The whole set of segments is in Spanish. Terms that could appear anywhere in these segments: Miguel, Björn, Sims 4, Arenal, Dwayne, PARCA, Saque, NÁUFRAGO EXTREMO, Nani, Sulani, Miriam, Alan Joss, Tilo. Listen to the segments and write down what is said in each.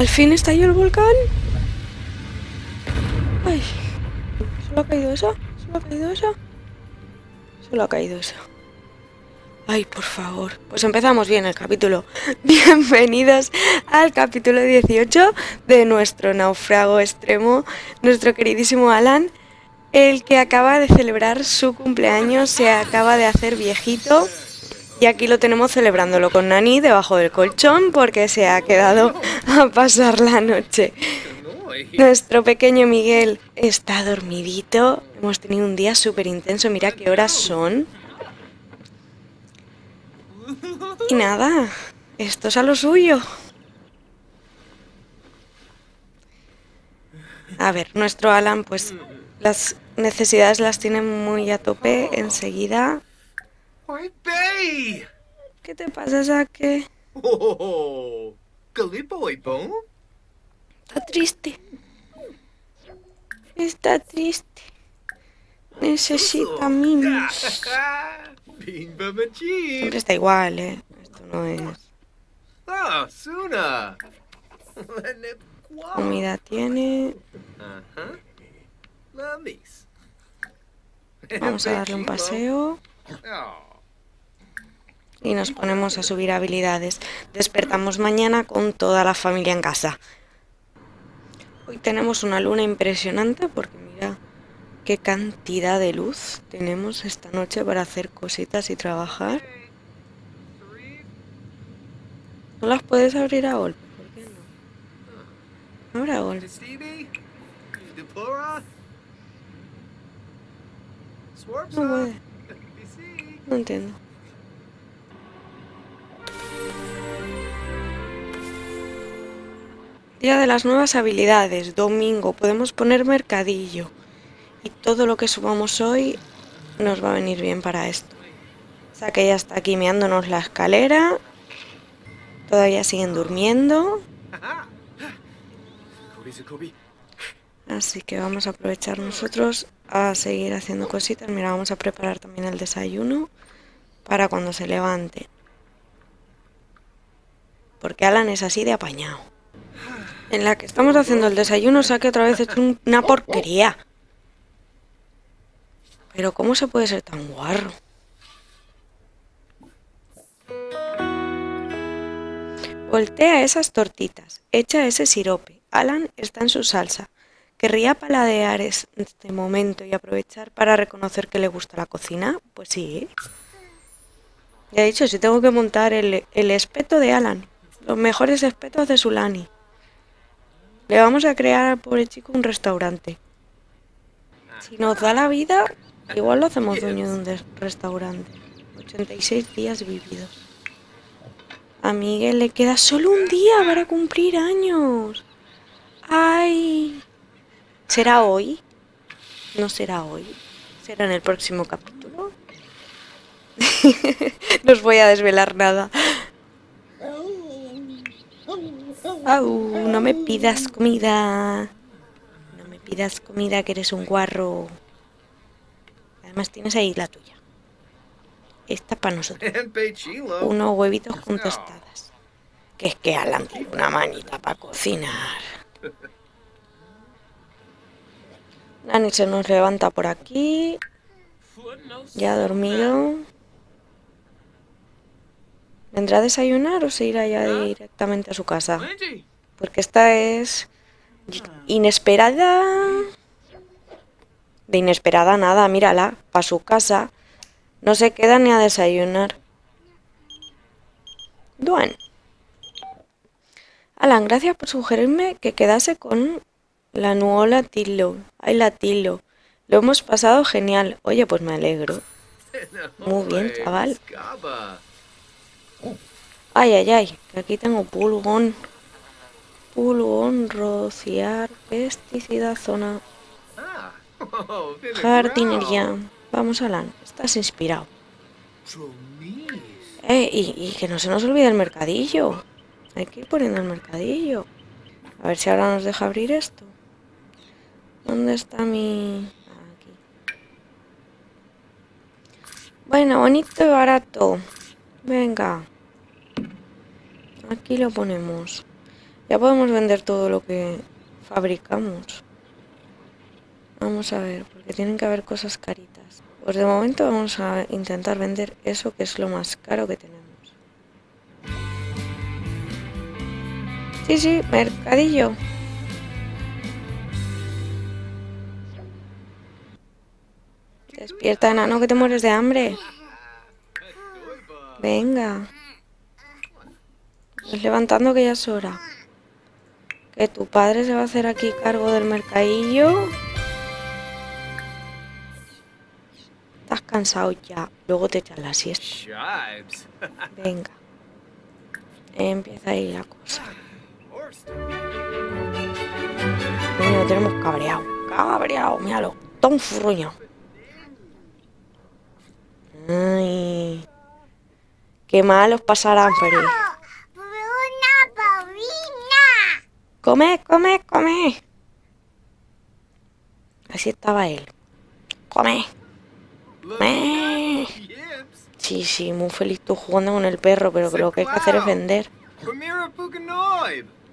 ¿Al fin estalló el volcán? Ay. ¿Solo ha caído esa? ¿Solo ha caído esa? Solo ha caído esa. Ay, por favor. Pues empezamos bien el capítulo. Bienvenidos al capítulo 18 de nuestro náufrago extremo. Nuestro queridísimo Alan, el que acaba de celebrar su cumpleaños, se acaba de hacer viejito. Y aquí lo tenemos celebrándolo con Nani debajo del colchón porque se ha quedado a pasar la noche. Nuestro pequeño Miguel está dormidito. Hemos tenido un día súper intenso. Mira qué horas son. Y nada, esto es a lo suyo. A ver, nuestro Alan, pues las necesidades las tiene muy a tope enseguida. ¿Qué te pasa, Saque? Está triste. Está triste. Necesita mimos. Siempre está igual, ¿eh? Esto no es... Comida tiene... Vamos a darle un paseo. Y nos ponemos a subir habilidades. Despertamos mañana con toda la familia en casa. Hoy tenemos una luna impresionante porque mira... qué cantidad de luz tenemos esta noche para hacer cositas y trabajar. No las puedes abrir a golpe, ¿por qué no? Ahora a golpe. No puede. No entiendo. Día de las nuevas habilidades, domingo, podemos poner mercadillo. Y todo lo que subamos hoy nos va a venir bien para esto. Saque ya está aquí meándonos la escalera. Todavía siguen durmiendo. Así que vamos a aprovechar nosotros a seguir haciendo cositas. Mira, vamos a preparar también el desayuno para cuando se levante. Porque Alan es así de apañado. En la que estamos haciendo el desayuno, Saque otra vez es una porquería. Pero ¿cómo se puede ser tan guarro? Voltea esas tortitas, echa ese sirope. Alan está en su salsa. ¿Querría paladear este momento y aprovechar para reconocer que le gusta la cocina? Pues sí. Ya he dicho, si tengo que montar el espeto de Alan. Los mejores espetos de Sulani. Le vamos a crear al pobre chico un restaurante. Si nos da la vida, igual lo hacemos dueño de un restaurante. 86 días vividos. A Miguel le queda solo un día para cumplir años. ¡Ay! ¿Será hoy? No será hoy. ¿Será en el próximo capítulo? No os voy a desvelar nada. ¡Au! No me pidas comida. Das comida, que eres un guarro. Además tienes ahí la tuya. Esta para nosotros. Unos huevitos con tostadas. Que es que Alan tiene una manita para cocinar. Nani se nos levanta por aquí. Ya ha dormido. ¿Vendrá a desayunar o se irá ya directamente a su casa? Porque esta es... inesperada. De inesperada nada, mírala, para su casa. No se queda ni a desayunar. Dwayne. Alan, gracias por sugerirme que quedase con la nuola Tilo. Ay, la Tilo. Lo hemos pasado genial. Oye, pues me alegro. Muy bien, chaval. Ay, ay, ay, que aquí tengo pulgón. Pulgón, rociar, pesticida, zona, jardinería. Vamos, Alan, estás inspirado. Y que no se nos olvide el mercadillo. Hay que ir poniendo el mercadillo. A ver si ahora nos deja abrir esto. ¿Dónde está mi...? Aquí. Bueno, bonito y barato. Venga. Aquí lo ponemos. Ya podemos vender todo lo que fabricamos. Vamos a ver, porque tienen que haber cosas caritas. Pues de momento vamos a intentar vender eso, que es lo más caro que tenemos. Sí, sí, mercadillo. Despierta, nano, que te mueres de hambre. Venga. Pues levantando, que ya es hora. Que tu padre se va a hacer aquí cargo del mercadillo. Estás cansado ya. Luego te echas la siesta. Venga. Empieza ahí la cosa. Bueno, lo tenemos cabreado. Cabreado, míralo. Tan furruño. Ay. Qué malos pasarán, pero. Come, come, come. Así estaba él. Come. Come. Sí, sí, muy feliz tú jugando con el perro, pero lo que hay que hacer es vender.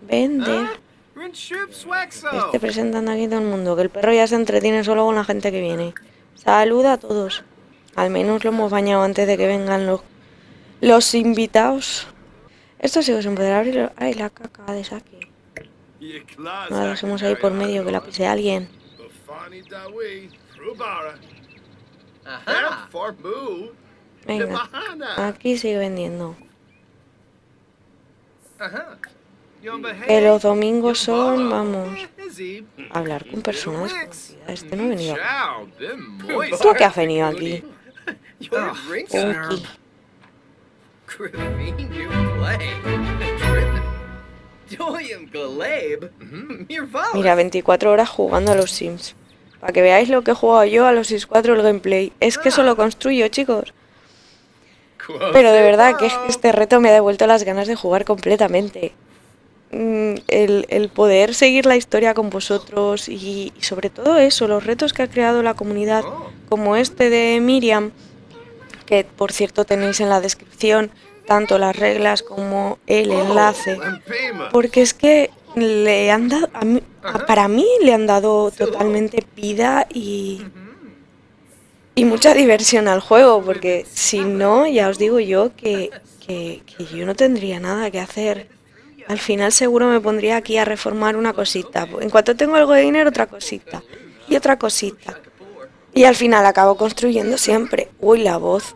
Vender. Esté presentando aquí todo el mundo, que el perro ya se entretiene solo con la gente que viene. Saluda a todos. Al menos lo hemos bañado antes de que vengan los invitados. Esto sí que se podrá abrir. Ay, la caca de Saque. No la dejemos ahí por medio, que la pise alguien. Venga, aquí sigue vendiendo. Que los domingos son, vamos, a hablar con personas desconocidas. Este no ha venido aquí. ¿Tú qué has venido aquí? Mira, 24 horas jugando a los Sims. Para que veáis lo que he jugado yo a los Sims 4, el gameplay. Es que eso lo construyo, chicos. Pero de verdad que este reto me ha devuelto las ganas de jugar completamente. El poder seguir la historia con vosotros y sobre todo eso, los retos que ha creado la comunidad, como este de Miriam, que por cierto tenéis en la descripción tanto las reglas como el enlace, porque es que le han dado, para mí le han dado totalmente vida y mucha diversión al juego, porque si no, ya os digo yo que yo no tendría nada que hacer. Al final seguro me pondría aquí a reformar una cosita. En cuanto tengo algo de dinero, otra cosita. Y otra cosita. Y al final acabo construyendo siempre. Uy, la voz.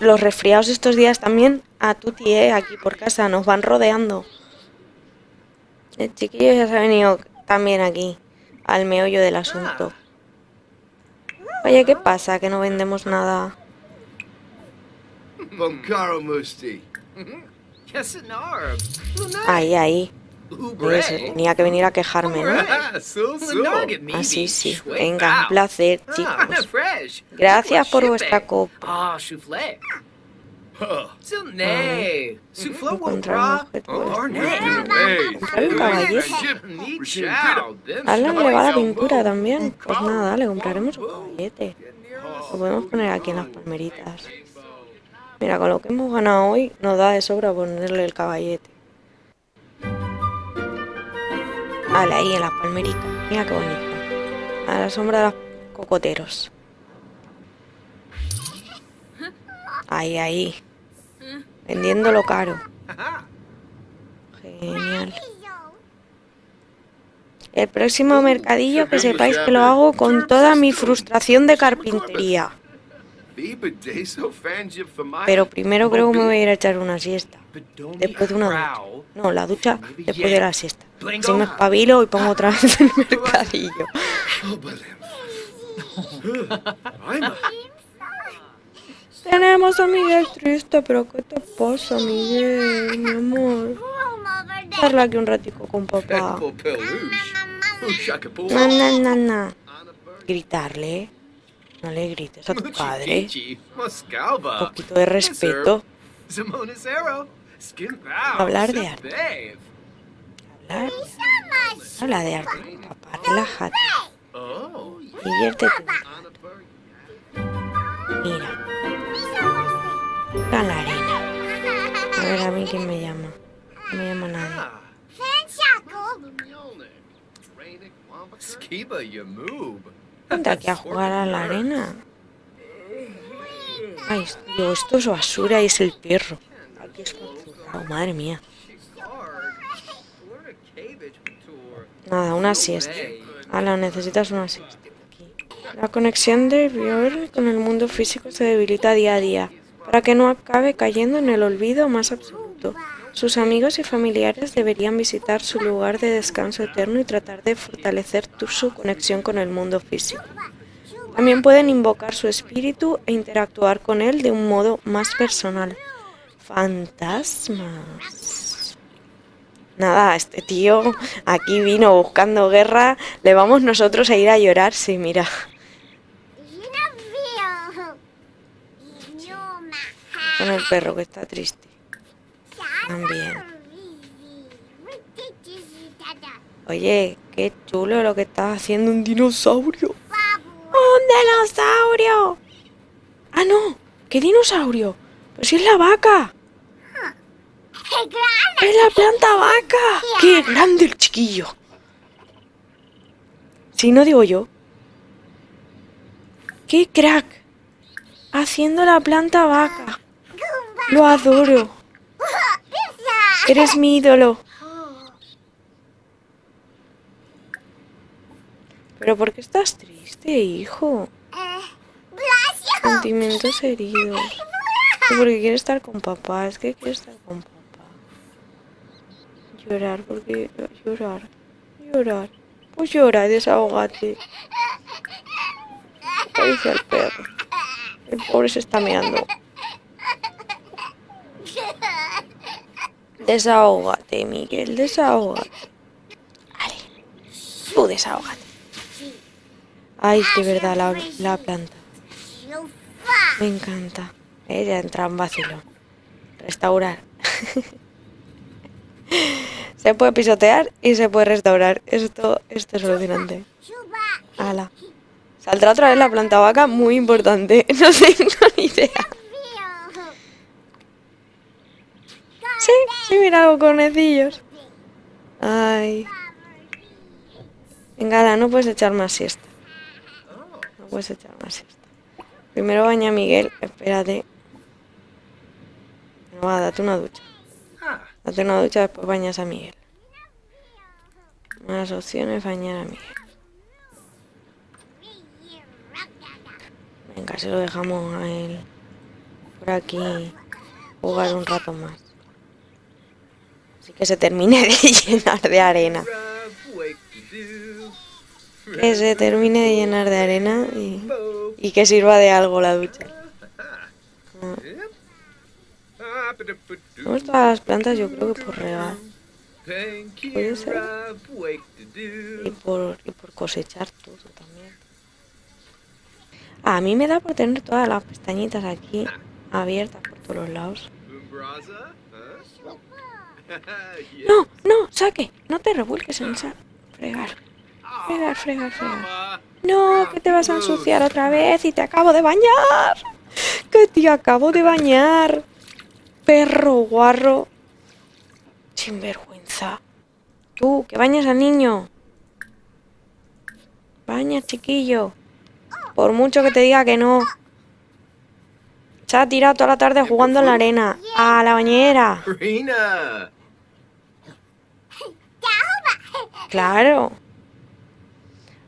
Los resfriados estos días también a tuti, aquí por casa. Nos van rodeando. El chiquillo ya se ha venido también aquí. Al meollo del asunto. Oye, ¿qué pasa? Que no vendemos nada. Ahí, ahí. Tenía que venir a quejarme, ¿no? Así sí. Venga, un placer, chicos. Gracias por vuestra copa. Encontrar un caballito. Alan le va la pintura también. Pues nada, le compraremos un caballete. Lo podemos poner aquí en las palmeritas. Mira, con lo que hemos ganado hoy nos da de sobra ponerle el caballete. Ala, ahí en las palmeritas. Mira qué bonito. A la sombra de los cocoteros. Ahí, ahí. Vendiéndolo caro. Genial. El próximo mercadillo, que sepáis que lo hago con toda mi frustración de carpintería. Pero primero creo que me voy a ir a echar una siesta. Después de una ducha. No, la ducha después de la siesta. Así me espabilo y pongo otra vez el mercadillo. Tenemos a Miguel triste, pero ¿qué te pasa, Miguel, mi amor? Charla aquí un ratico con papá. Na, na, na, na. Gritarle. No le grites a tu padre. Un poquito de respeto. Hablar de arte. Hablar. Habla de arte, papá. Relájate. Diviértete. Mira. Mira la arena. A ver, a mí quién me llama. No me llama nadie. Ponte aquí a jugar a la arena. Ay, digo, esto es basura y es el perro. Aquí es complicado, madre mía. Nada, una siesta. Alan, necesitas una siesta. Aquí. La conexión de Björn con el mundo físico se debilita día a día, para que no acabe cayendo en el olvido más absoluto. Sus amigos y familiares deberían visitar su lugar de descanso eterno y tratar de fortalecer su conexión con el mundo físico. También pueden invocar su espíritu e interactuar con él de un modo más personal. Fantasmas. Nada, este tío aquí vino buscando guerra. Le vamos nosotros a ir a llorar. Sí, mira. Con el perro que está triste. También. Oye, qué chulo lo que estás haciendo, un dinosaurio. ¡Un dinosaurio! ¡Ah, no! ¿Qué dinosaurio? ¡Pero si es la vaca! ¡Es la planta vaca! ¡Qué grande el chiquillo! Si no digo yo. ¡Qué crack! Haciendo la planta vaca. Lo adoro. Eres mi ídolo. ¿Pero por qué estás triste, hijo? Sentimientos heridos. Porque quiero estar con papá. Es que quiero estar con papá. Llorar, porque... Llorar. Llorar. Pues llora, desahógate. Acaricia al perro. El pobre se está meando. Desahógate, Miguel, desahógate. Vale, tú desahógate. Ay, de verdad, la planta. Me encanta. Ya entra un vacilón. Restaurar. Se puede pisotear y se puede restaurar. Esto es alucinante. Ala. Saldrá otra vez la planta vaca, muy importante. No tengo ni idea. Sí, sí, mira, los conejillos. Ay. Venga, Ala, no puedes echar más siesta. No puedes echar más siesta. Primero baña a Miguel. Espérate. No, va, date una ducha. Date una ducha, después bañas a Miguel. Más opciones, bañar a Miguel. Venga, se lo dejamos a él. Por aquí. Jugar un rato más. Así que se termine de llenar de arena. Que se termine de llenar de arena y que sirva de algo la ducha. No. Tenemos todas las plantas, yo creo que por regar. Puede ser. Y por cosechar todo también. A mí me da por tener todas las pestañitas aquí abiertas por todos los lados. No, no, Saque, no te revuelques en esa... Fregar, fregar, fregar, fregar. No, que te vas a ensuciar otra vez y te acabo de bañar. Que te acabo de bañar. Perro guarro. Sinvergüenza. Tú, que bañas al niño. Baña, chiquillo. Por mucho que te diga que no. Se ha tirado toda la tarde jugando en la arena. A la bañera. Claro.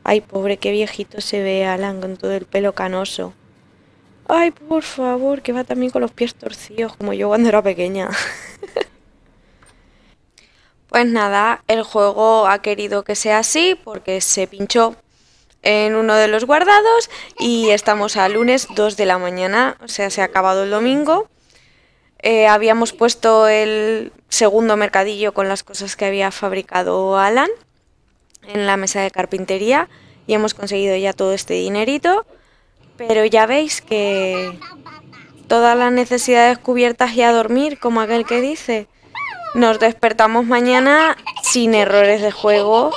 Ay, pobre, qué viejito se ve Alan con todo el pelo canoso. Ay, por favor, que va también con los pies torcidos, como yo cuando era pequeña. Pues nada, el juego ha querido que sea así porque se pinchó en uno de los guardados y estamos a lunes 2 de la mañana, o sea, se ha acabado el domingo. Habíamos puesto el segundo mercadillo con las cosas que había fabricado Alan en la mesa de carpintería y hemos conseguido ya todo este dinerito, pero ya veis que todas las necesidades cubiertas y a dormir, como aquel que dice. Nos despertamos mañana sin errores de juego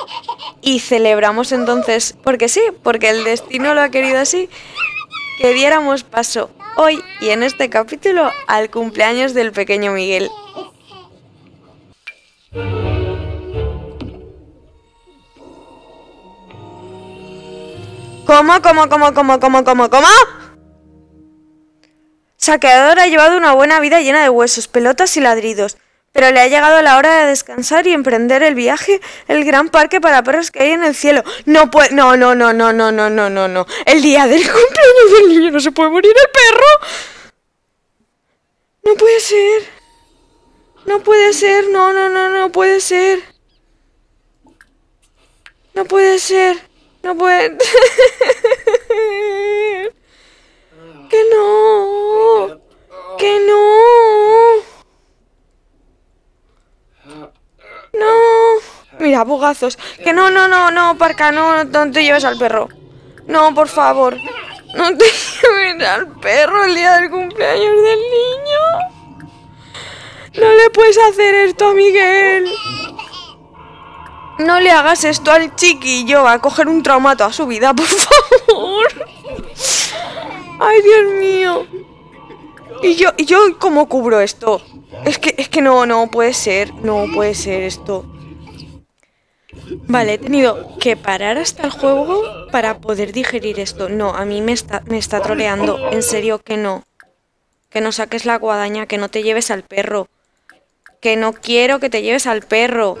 y celebramos entonces, porque sí, porque el destino lo ha querido así, que diéramos paso hoy y en este capítulo al cumpleaños del pequeño Miguel. ¿Cómo? Saqueador ha llevado una buena vida llena de huesos, pelotas y ladridos, pero le ha llegado la hora de descansar y emprender el viaje, el gran parque para perros que hay en el cielo. No puede... No. El día del cumpleaños del niño no se puede morir el perro. No puede ser. No puede ser. No puede... Que no. Mira, bugazos. Que no, Parca, no te lleves al perro. No, por favor. No te lleves al perro el día del cumpleaños del niño. No le puedes hacer esto a Miguel. No le hagas esto al chiquillo. Va a coger un trauma toda su vida, por favor. Ay, Dios mío. ¿Y yo cómo cubro esto? Es que no puede ser esto. Vale, he tenido que parar hasta el juego para poder digerir esto. No, a mí me está troleando. En serio que no. Que no saques la guadaña, que no te lleves al perro. Que no quiero que te lleves al perro.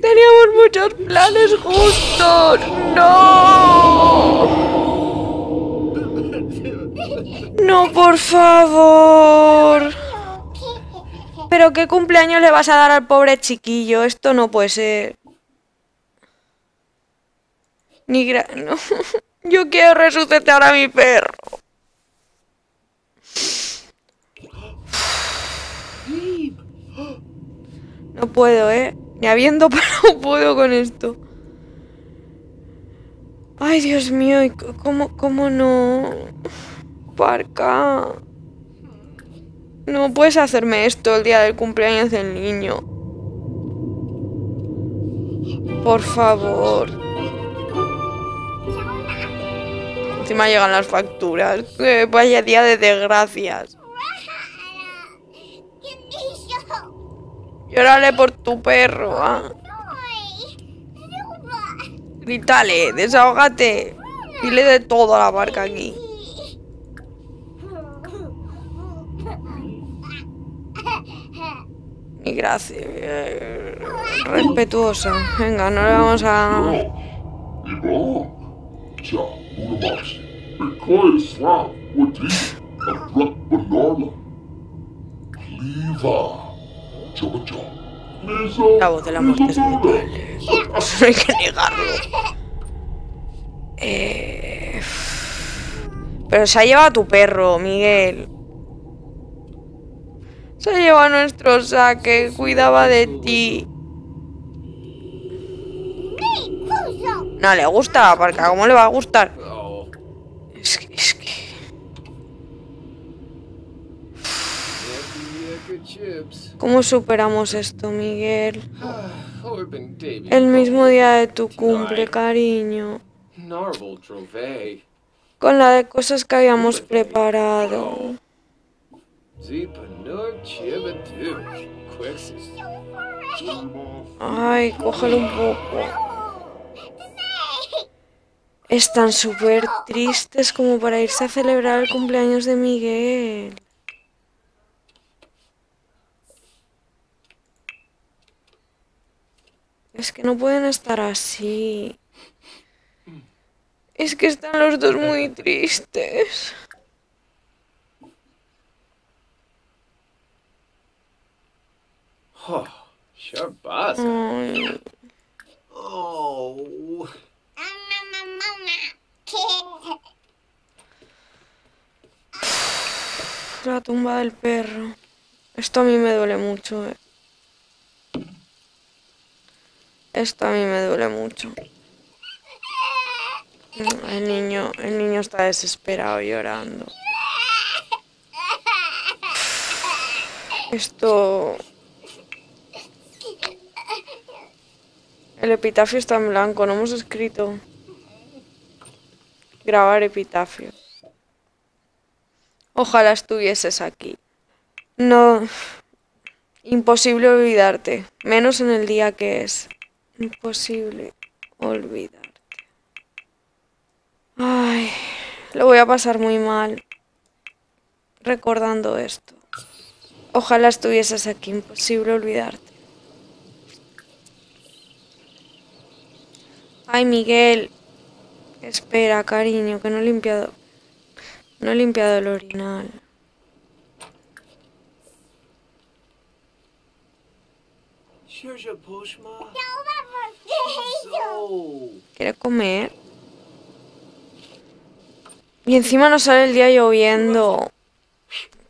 Teníamos muchos planes justos. ¡No! No, por favor. ¿Pero qué cumpleaños le vas a dar al pobre chiquillo? Esto no puede ser. No. Yo quiero resucitar a mi perro. No puedo, ¿eh? Ni habiendo parado puedo con esto. Ay, Dios mío, ¿y cómo no...? Parca, no puedes hacerme esto el día del cumpleaños del niño. Por favor. Encima llegan las facturas. Vaya día de desgracias. Llórale por tu perro. Grítale, desahógate. Dile de todo a la Parca aquí. Y gracias, respetuosa. Venga, no le vamos a... La voz de la muerte es muy vale. No hay que negarlo. Pero se ha llevado a tu perro, Miguel. Se llevó a nuestro Saque, cuidaba de ti. No le gusta la Parca, ¿cómo le va a gustar? Es que... ¿Cómo superamos esto, Miguel? El mismo día de tu cumple, cariño. Con la de cosas que habíamos preparado. Ay, cógelo un poco. Están súper tristes como para irse a celebrar el cumpleaños de Miguel. Es que no pueden estar así. Es que están los dos muy tristes. Oh, sure boss. Oh. La tumba del perro. Esto a mí me duele mucho, eh. El niño está desesperado llorando. Esto... El epitafio está en blanco, no hemos escrito. Grabar epitafio. Ojalá estuvieses aquí. No. Imposible olvidarte. Menos en el día que es. Imposible olvidarte. Ay, lo voy a pasar muy mal recordando esto. Ojalá estuvieses aquí, imposible olvidarte. Ay, Miguel. Espera, cariño, que no he limpiado el orinal. ¿Quiere comer? Y encima nos sale el día lloviendo.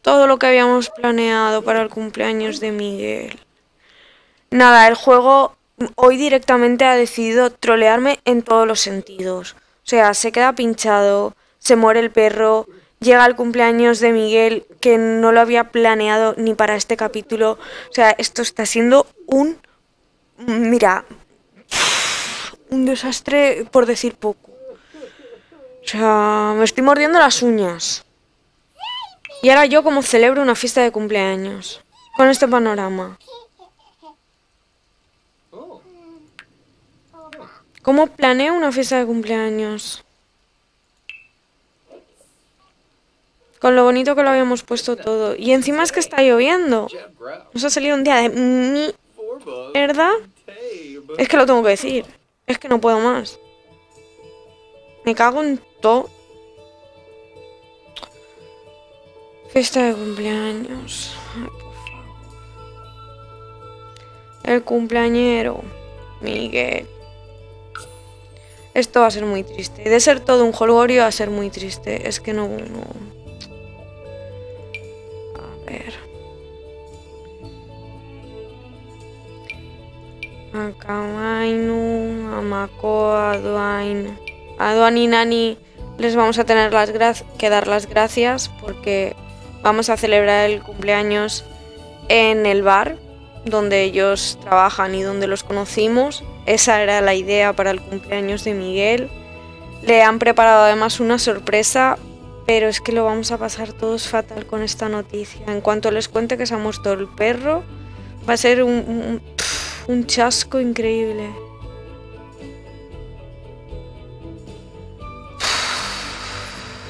Todo lo que habíamos planeado para el cumpleaños de Miguel. Nada, el juego hoy directamente ha decidido trolearme en todos los sentidos. O sea, se queda pinchado, se muere el perro, llega el cumpleaños de Miguel que no lo había planeado ni para este capítulo. O sea, esto está siendo un... Mira, un desastre por decir poco. O sea, me estoy mordiendo las uñas. Y ahora yo como celebro una fiesta de cumpleaños con este panorama. ¿Cómo planeo una fiesta de cumpleaños? Con lo bonito que lo habíamos puesto todo. Y encima es que está lloviendo. Nos ha salido un día de mierda. Es que lo tengo que decir. Es que no puedo más. Me cago en todo. Fiesta de cumpleaños. Ay, por favor. El cumpleañero. Miguel. Esto va a ser muy triste. De ser todo un jolgorio a ser muy triste. Es que no... Akamainu, Amakoa, Dwayne. A Dwayne y Nani les vamos a tener que dar las gracias porque vamos a celebrar el cumpleaños en el bar donde ellos trabajan y donde los conocimos. Esa era la idea para el cumpleaños de Miguel. Le han preparado además una sorpresa, pero es que lo vamos a pasar todos fatal con esta noticia. En cuanto les cuente que se ha muerto el perro, va a ser un chasco increíble.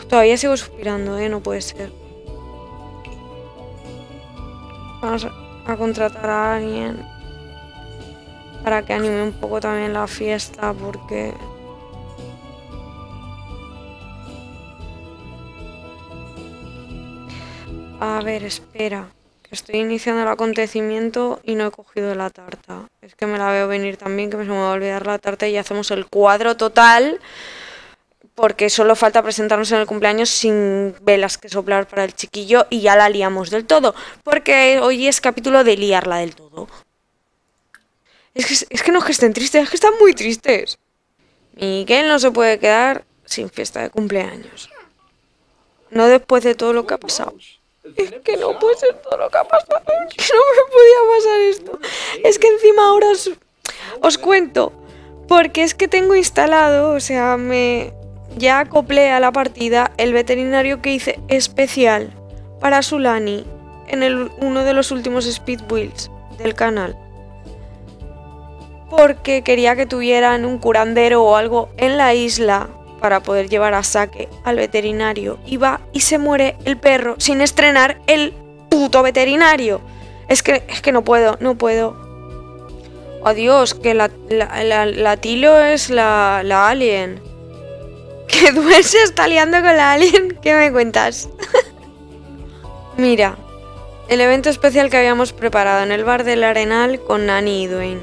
Todavía sigo suspirando, no puede ser. Vamos a contratar a alguien para que anime un poco también la fiesta, porque... A ver, espera. Estoy iniciando el acontecimiento y no he cogido la tarta. Es que me la veo venir también, que me se me va a olvidar la tarta y hacemos el cuadro total. Porque solo falta presentarnos en el cumpleaños sin velas que soplar para el chiquillo y ya la liamos del todo. Porque hoy es capítulo de liarla del todo. Es que no es que estén tristes, es que están muy tristes. Miguel no se puede quedar sin fiesta de cumpleaños. No después de todo lo que ha pasado. Es que no puede ser todo lo que ha pasado, es que no me podía pasar esto. Es que encima ahora os cuento, porque es que tengo instalado, o sea, ya acoplé a la partida el veterinario que hice especial para Sulani en uno de los últimos speedwheels del canal. Porque quería que tuvieran un curandero o algo en la isla para poder llevar a Saque al veterinario. Y va y se muere el perro sin estrenar el puto veterinario. Es que no puedo. Adiós, que la Tilo es la alien. Que Dwayne se está liando con la alien. ¿Qué me cuentas? Mira, el evento especial que habíamos preparado en el bar del Arenal con Nani y Dwayne.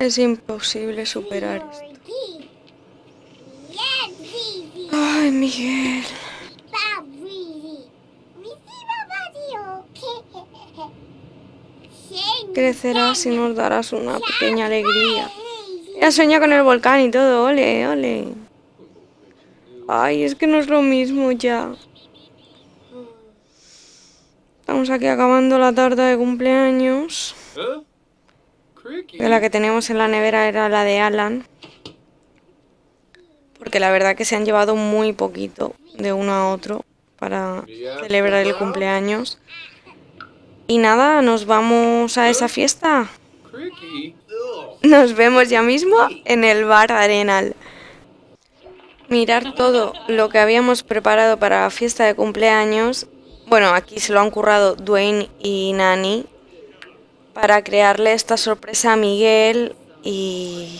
Es imposible superar esto. Ay, Miguel. Crecerás y nos darás una pequeña alegría. Ya sueña con el volcán y todo, ole, ole. Ay, es que no es lo mismo ya. Estamos aquí acabando la tarta de cumpleaños. De la que teníamos en la nevera era la de Alan. Porque la verdad que se han llevado muy poquito de uno a otro para celebrar el cumpleaños. Y nada, nos vamos a esa fiesta. Nos vemos ya mismo en el bar Arenal. mirar todo lo que habíamos preparado para la fiesta de cumpleaños. Bueno, aquí se lo han currado Dwayne y Nani para crearle esta sorpresa a Miguel y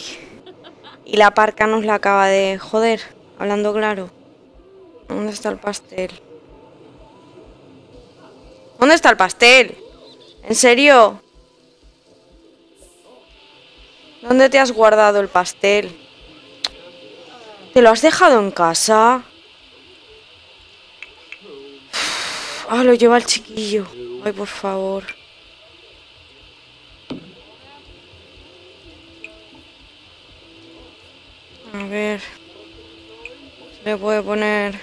la parca nos la acaba de joder, hablando claro. ¿Dónde está el pastel? ¿Dónde está el pastel? ¿En serio? ¿Dónde te has guardado el pastel? ¿Te lo has dejado en casa? Ah, lo lleva el chiquillo. Ay, por favor. A ver. Se le puede poner...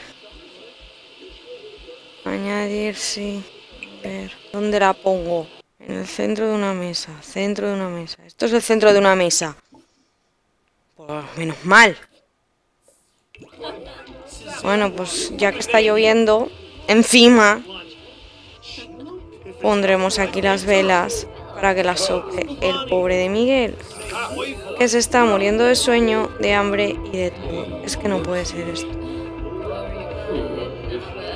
añadir, sí. A ver, ¿dónde la pongo? En el centro de una mesa. Centro de una mesa. Esto es el centro de una mesa. Pues menos mal. Bueno, pues ya que está lloviendo... encima pondremos aquí las velas para que las sople el pobre de Miguel, que se está muriendo de sueño, de hambre y de todo. Es que no puede ser esto.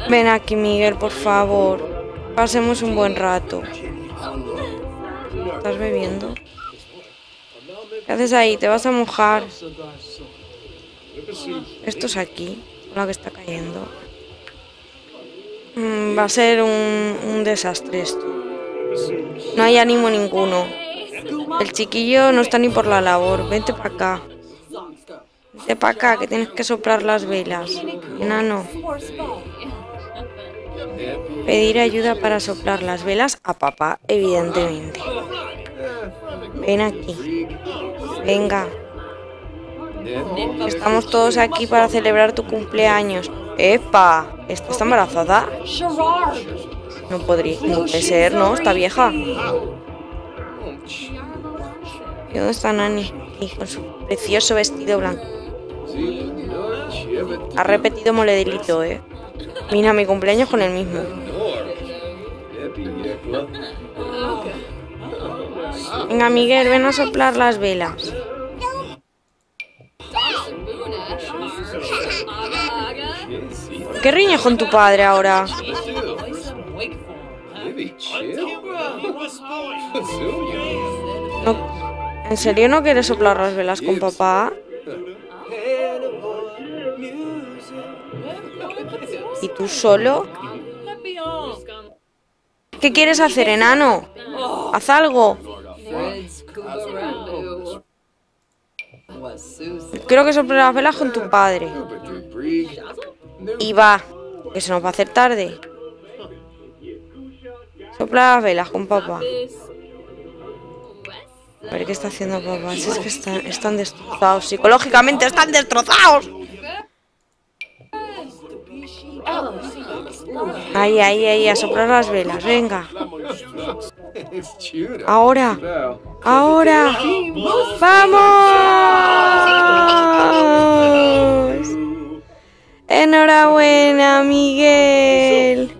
Ven aquí, Miguel, por favor. Pasemos un buen rato. ¿Estás bebiendo? ¿Qué haces ahí? Te vas a mojar. Esto es aquí, con lo que está cayendo. Va a ser un desastre esto. No hay ánimo ninguno. El chiquillo no está ni por la labor. Vente para acá. Vente para acá, que tienes que soplar las velas. Enano. Pedir ayuda para soplar las velas a papá, evidentemente. Ven aquí. Venga. Estamos todos aquí para celebrar tu cumpleaños. ¡Epa! ¿Estás embarazada? No podría, no puede ser, ¿no? Está vieja. ¿Y dónde está Nani? Y con su precioso vestido blanco. Ha repetido moledelito, ¿eh? Mira, mi cumpleaños con el mismo. Venga, Miguel, ven a soplar las velas. ¿Qué riñes con tu padre ahora? No, ¿en serio no quieres soplar las velas con papá? ¿Y tú solo? ¿Qué quieres hacer, enano? Haz algo. Creo que soplar las velas con tu padre. Y va, que se nos va a hacer tarde. Sopla las velas con papá. A ver qué está haciendo papá. Si es que están destrozados. Psicológicamente están destrozados. Ahí, ahí, ahí. A soplar las velas. Venga. Ahora. Ahora. ¡Vamos! ¡Enhorabuena, Miguel!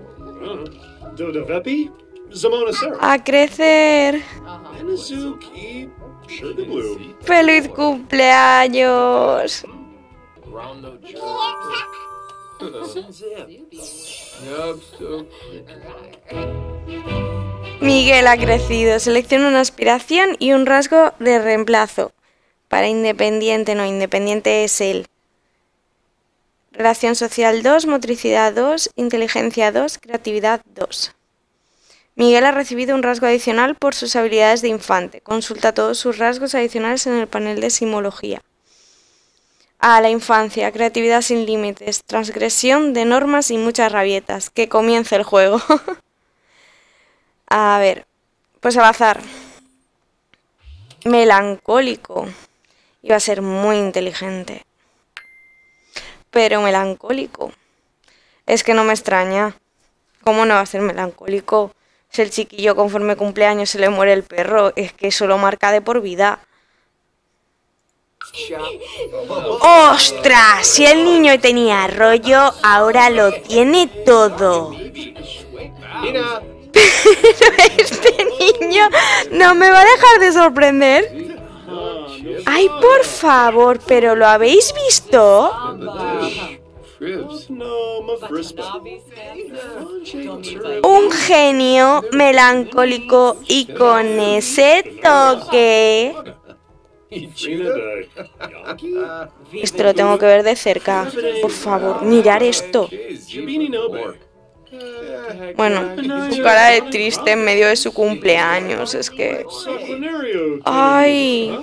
¡A crecer! ¡Feliz cumpleaños! Miguel ha crecido. Selecciona una aspiración y un rasgo de reemplazo. Para independiente, no, independiente es él. Relación social 2, motricidad 2, inteligencia 2, creatividad 2. Miguel ha recibido un rasgo adicional por sus habilidades de infante. Consulta todos sus rasgos adicionales en el panel de simología. A, la infancia, creatividad sin límites, transgresión de normas y muchas rabietas. Que comience el juego. A ver, pues al azar. Melancólico. Iba a ser muy inteligente. Pero melancólico. Es que no me extraña. ¿Cómo no va a ser melancólico? Si el chiquillo conforme cumpleaños se le muere el perro, es que eso lo marca de por vida. ¡Ostras! Si el niño tenía rollo, ahora lo tiene todo. Pero este niño no me va a dejar de sorprender. ¡Ay, por favor! ¿Pero lo habéis visto? Un genio melancólico y con ese toque. Esto lo tengo que ver de cerca. Por favor, mirar esto. Bueno, su cara de triste en medio de su cumpleaños, es que... ¡Ay!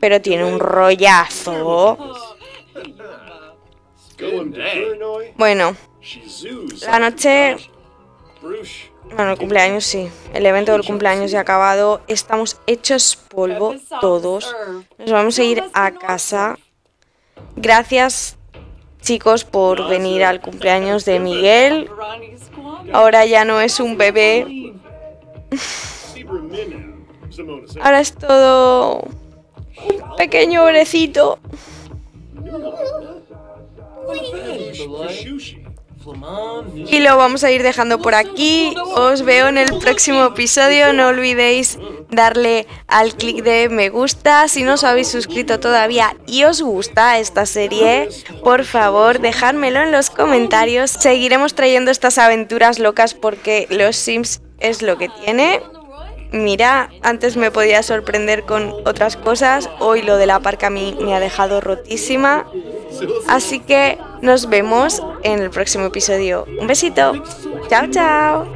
Pero tiene un rollazo. Bueno, la noche... Bueno, el cumpleaños sí. El evento del cumpleaños ya ha acabado. Estamos hechos polvo todos. Nos vamos a ir a casa. Gracias, chicos, por venir al cumpleaños de Miguel. Ahora ya no es un bebé. Ahora es todo un pequeño hombrecito. Y lo vamos a ir dejando por aquí. Os veo en el próximo episodio. No olvidéis darle al clic de me gusta. Si no os habéis suscrito todavía y os gusta esta serie, por favor, dejádmelo en los comentarios. Seguiremos trayendo estas aventuras locas porque los Sims es lo que tiene. Mira, antes me podía sorprender con otras cosas. Hoy lo de la parca a mí me ha dejado rotísima. Así que nos vemos en el próximo episodio. Un besito. Chao, chao.